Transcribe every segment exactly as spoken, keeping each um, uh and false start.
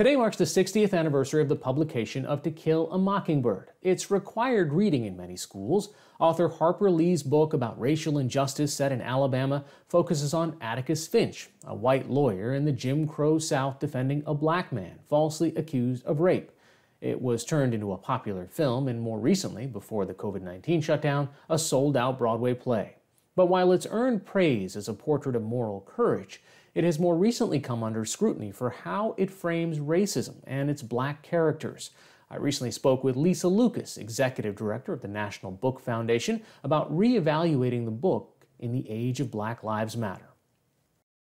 Today marks the sixtieth anniversary of the publication of To Kill a Mockingbird. It's required reading in many schools. Author Harper Lee's book about racial injustice set in Alabama focuses on Atticus Finch, a white lawyer in the Jim Crow South defending a black man falsely accused of rape. It was turned into a popular film and more recently, before the COVID nineteen shutdown, a sold-out Broadway play. But while it's earned praise as a portrait of moral courage, it has more recently come under scrutiny for how it frames racism and its black characters. I recently spoke with Lisa Lucas, executive director of the National Book Foundation, about reevaluating the book in the age of Black Lives Matter.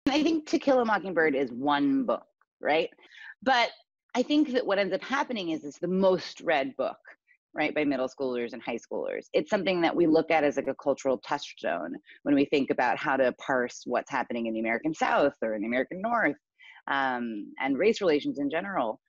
I think To Kill a Mockingbird is one book, right? But I think that what ends up happening is it's the most read book, right, by middle schoolers and high schoolers. It's something that we look at as like a cultural touchstone when we think about how to parse what's happening in the American South or in the American North um, and race relations in general.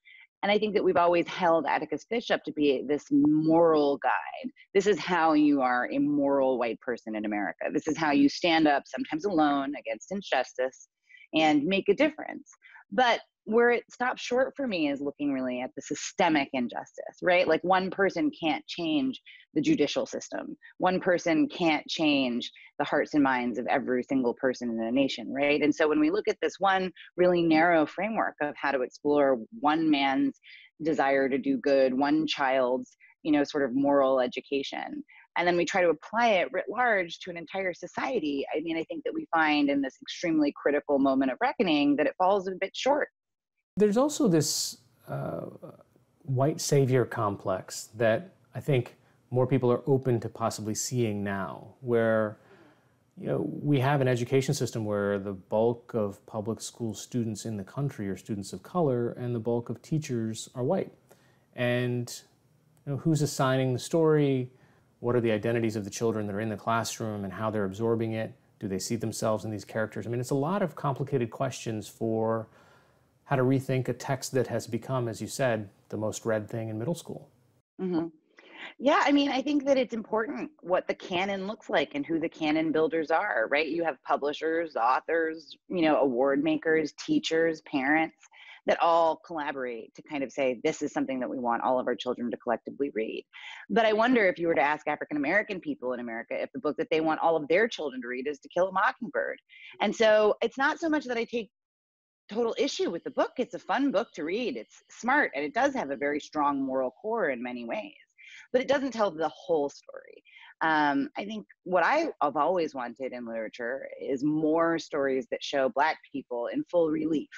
And I think that we've always held Atticus Finch up to be this moral guide. This is how you are a moral white person in America. This is how you stand up, sometimes alone, against injustice and make a difference. But where it stops short for me is looking really at the systemic injustice, right? Like one person can't change the judicial system. One person can't change the hearts and minds of every single person in a nation, right? And so when we look at this one really narrow framework of how to explore one man's desire to do good, one child's, you know, sort of moral education, and then we try to apply it writ large to an entire society, I mean, I think that we find in this extremely critical moment of reckoning that it falls a bit short. There's also this uh, white savior complex that I think more people are open to possibly seeing now, where, you know, we have an education system where the bulk of public school students in the country are students of color and the bulk of teachers are white. And, you know, who's assigning the story? What are the identities of the children that are in the classroom and how they're absorbing it? Do they see themselves in these characters? I mean, it's a lot of complicated questions for how to rethink a text that has become, as you said, the most read thing in middle school. Mm-hmm. Yeah, I mean, I think that it's important what the canon looks like and who the canon builders are, right? You have publishers, authors, you know, award makers, teachers, parents, that all collaborate to kind of say, this is something that we want all of our children to collectively read. But I wonder if you were to ask African-American people in America if the book that they want all of their children to read is To Kill a Mockingbird. And so it's not so much that I take total issue with the book. It's a fun book to read. It's smart, and it does have a very strong moral core in many ways, but it doesn't tell the whole story. Um, I think what I have always wanted in literature is more stories that show Black people in full relief.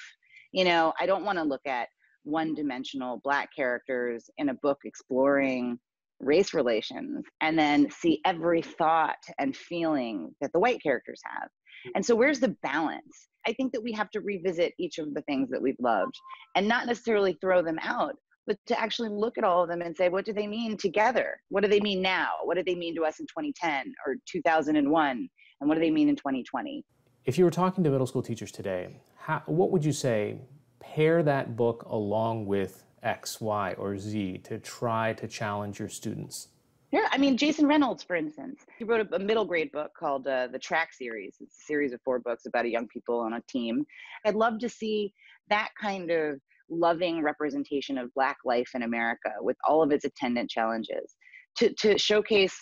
You know, I don't want to look at one-dimensional Black characters in a book exploring race relations and then see every thought and feeling that the white characters have. And so where's the balance? I think that we have to revisit each of the things that we've loved and not necessarily throw them out, but to actually look at all of them and say, what do they mean together? What do they mean now? What do they mean to us in twenty ten or two thousand one? And what do they mean in twenty twenty? If you were talking to middle school teachers today, how, what would you say, pair that book along with X, Y, or Z to try to challenge your students? Yeah, I mean, Jason Reynolds, for instance, he wrote a, a middle grade book called uh, The Track Series. It's a series of four books about a young people on a team. I'd love to see that kind of loving representation of Black life in America with all of its attendant challenges to, to showcase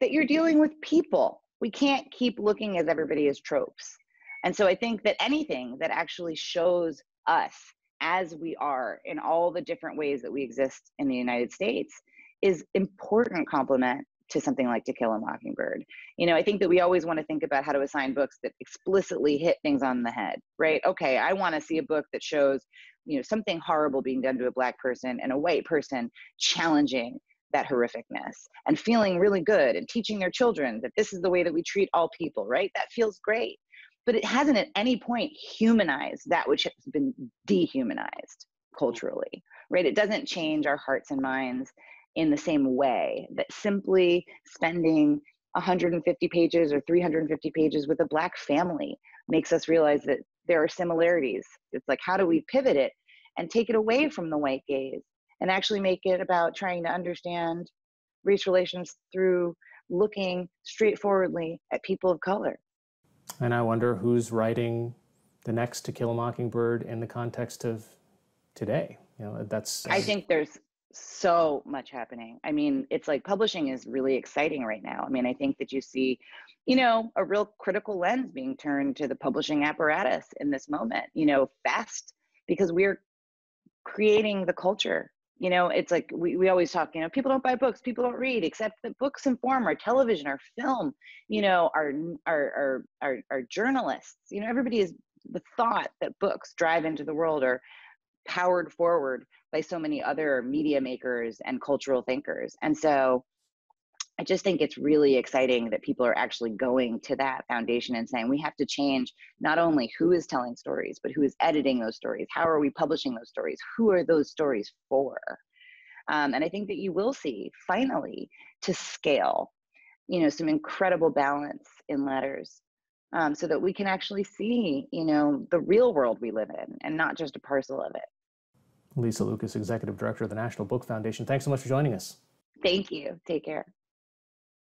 that you're dealing with people. We can't keep looking at everybody as tropes. And so I think that anything that actually shows us as we are in all the different ways that we exist in the United States is important complement to something like To Kill a Mockingbird. You know, I think that we always want to think about how to assign books that explicitly hit things on the head, right? Okay, I want to see a book that shows, you know, something horrible being done to a Black person and a white person challenging that horrificness and feeling really good and teaching their children that this is the way that we treat all people, right? That feels great. But it hasn't at any point humanized that which has been dehumanized culturally, right? It doesn't change our hearts and minds in the same way that simply spending one hundred fifty pages or three hundred fifty pages with a Black family makes us realize that there are similarities. It's like, how do we pivot it and take it away from the white gaze and actually make it about trying to understand race relations through looking straightforwardly at people of color? And I wonder who's writing the next To Kill a Mockingbird in the context of today. You know, that's. I think there's so much happening. I mean, it's like publishing is really exciting right now. I mean, I think that you see, you know, a real critical lens being turned to the publishing apparatus in this moment, you know, fast, because we're creating the culture. You know, it's like we, we always talk, you know, people don't buy books, people don't read, except that books inform our television, our film, you know, our, our, our, our, our journalists, you know, everybody is the thought that books drive into the world are powered forward by so many other media makers and cultural thinkers. And so I just think it's really exciting that people are actually going to that foundation and saying, we have to change not only who is telling stories, but who is editing those stories. How are we publishing those stories? Who are those stories for? Um, and I think that you will see finally to scale, you know, some incredible balance in letters. Um, so that we can actually see, you know, the real world we live in and not just a parcel of it. Lisa Lucas, Executive Director of the National Book Foundation. Thanks so much for joining us. Thank you. Take care.